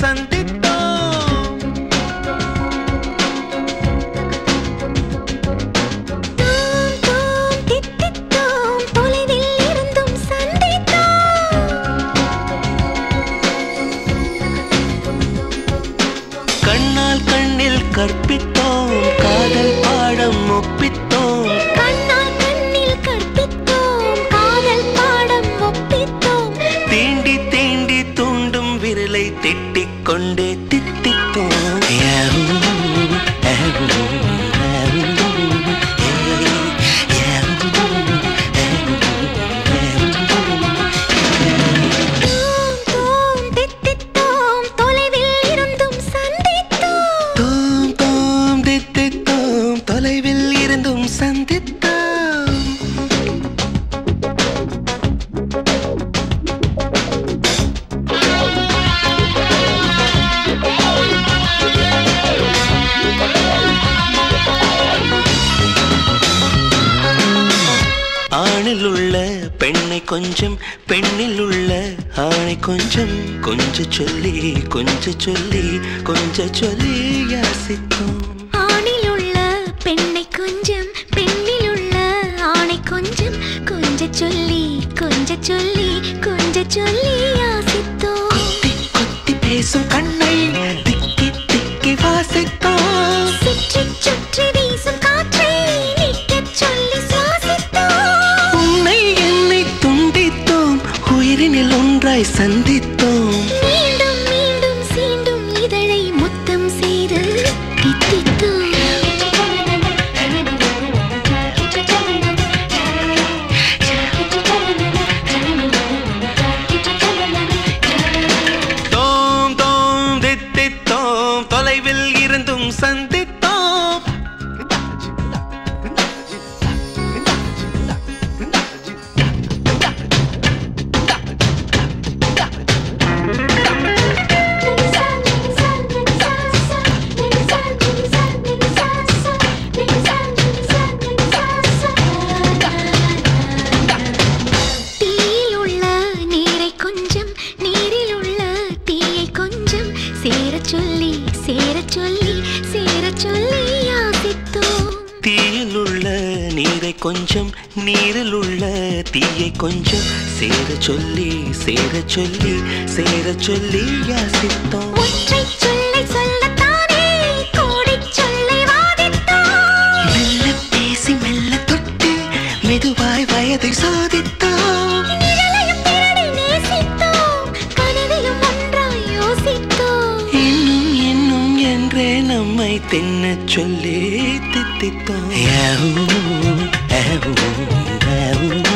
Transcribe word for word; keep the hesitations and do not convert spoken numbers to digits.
சந்தித்தோம். தோம் தோம் தித்தித்தோம், தொலைவில் இருந்தும் சந்தித்தோம். கண்ணால் கண்ணில் கற்பித்தோம், காதல் பாடம் ஒப்பித்தோம். கண்ணால் கண்ணில் கற்பித்தோம், காதல் பாடம் ஒப்பித்தோம். தீண்டி தீண்டி தூண்டும் விரலை திட்டிக் கொண்டே தித்தித்தோம். தொலைவில் இருந்தும் சந்தித்தோம். ஆணில் உள்ள பெண்ணை கொஞ்சம், பெண்ணில் உள்ள ஆணை கொஞ்சம், கொஞ்ச சொல்லி கொஞ்ச சொல்லி கொஞ்ச சொல்லி யாசித்தோம். பெண்ணை கொஞ்சம், பெண்ணில் உள்ள ஆணை கொஞ்சம், கொஞ்ச சொல்லி கொஞ்ச சொல்லி கொஞ்ச சொல்லி யாசித்தோம். கொத்தி கொத்தி பேசும் கண்ணை திக்கி திக்கி வாசித்தோம். சுற்றி சுற்றி வீசும் காற்றை நிற்கச் சொல்லி சுவாசித்தோம். உன்னை என்னை துண்டித்தோம், உயிரினில் ஒன்றாய் சந்தித்தோம். மீண்டும் மீண்டும் சீண்டும் இதழை முத்தம் செய்து தித்தித்தோம். தொலைவில் இருந்தும் சந்தித்தோம். தீயில் உள்ள நீரை கொஞ்சம், நீரில் உள்ள தீயை கொஞ்சம், சேரச் சொல்லி சேரச் சொல்லி சேரச் சொல்லி யாசித்தோம். தீயில் உள்ள நீரை கொஞ்சம், நீரில் உள்ள தீயை கொஞ்சம், சேரச் சொல்லி சேரச் சொல்லி சேரச் சொல்லி யாசித்தோம். ஒற்றை சொல்லை சொல்லத்தானே கூடிச் சொல்லை வாதித்தோம். மெல்ல பேசி மெல்ல தொட்டு மெதுவாய் வயதை சாதித்தோம். நம்மை தின்ன சொல்லி தித்தித்தோம்.